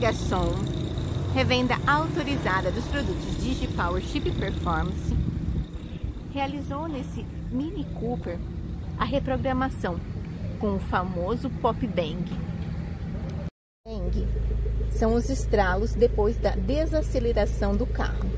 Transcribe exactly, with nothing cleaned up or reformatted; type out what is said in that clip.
Targa Som, revenda autorizada dos produtos Digipower Chip Performance, realizou nesse Mini Cooper a reprogramação com o famoso Pop Bang. Bang são os estralos depois da desaceleração do carro.